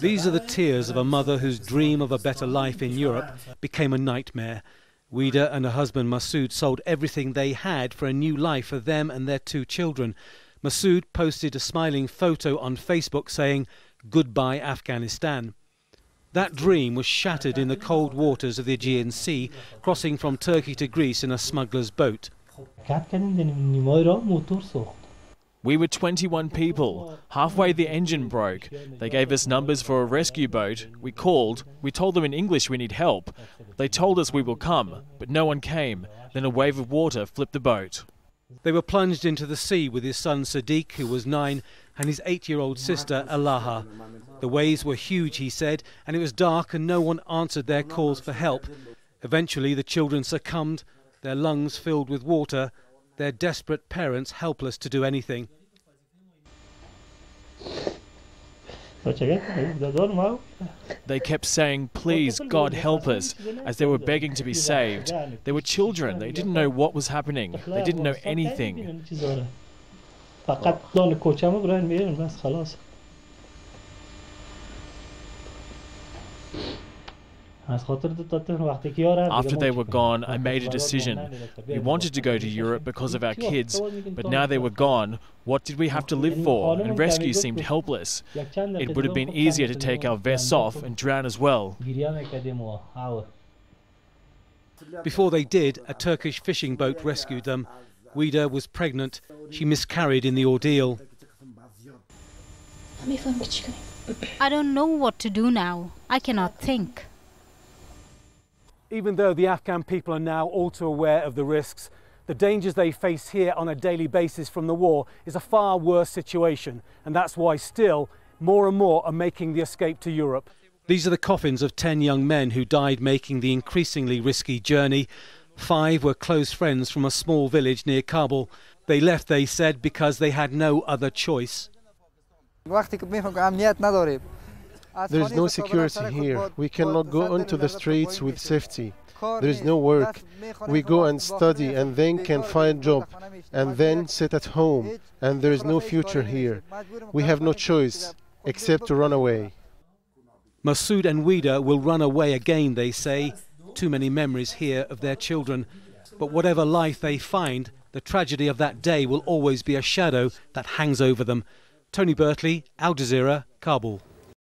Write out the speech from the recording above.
These are the tears of a mother whose dream of a better life in Europe became a nightmare. Weida and her husband Masoud sold everything they had for a new life for them and their two children. Masoud posted a smiling photo on Facebook saying, "Goodbye Afghanistan." That dream was shattered in the cold waters of the Aegean Sea, crossing from Turkey to Greece in a smuggler's boat. We were 21 people. Halfway the engine broke. They gave us numbers for a rescue boat. We called. We told them in English we need help. They told us we will come, but no one came. Then a wave of water flipped the boat. They were plunged into the sea with his son Sadiq, who was 9, and his 8-year-old sister Alaha. The waves were huge, he said, and it was dark and no one answered their calls for help. Eventually the children succumbed, their lungs filled with water, their desperate parents helpless to do anything. They kept saying, "Please, God, help us," as they were begging to be saved. They were children. They didn't know what was happening. They didn't know anything. After they were gone, I made a decision. We wanted to go to Europe because of our kids, but now they were gone. What did we have to live for? And rescue seemed helpless. It would have been easier to take our vests off and drown as well. Before they did, a Turkish fishing boat rescued them. Weida was pregnant. She miscarried in the ordeal. I don't know what to do now. I cannot think. Even though the Afghan people are now all too aware of the risks, the dangers they face here on a daily basis from the war is a far worse situation, and that's why still more and more are making the escape to Europe. These are the coffins of 10 young men who died making the increasingly risky journey. 5 were close friends from a small village near Kabul. They left, they said, because they had no other choice. There is no security here. We cannot go onto the streets with safety. There is no work. We go and study and then can find a job and then sit at home, and there is no future here. We have no choice except to run away. Masoud and Weida will run away again, they say. Too many memories here of their children. But whatever life they find, the tragedy of that day will always be a shadow that hangs over them. Tony Birtley, Al Jazeera, Kabul.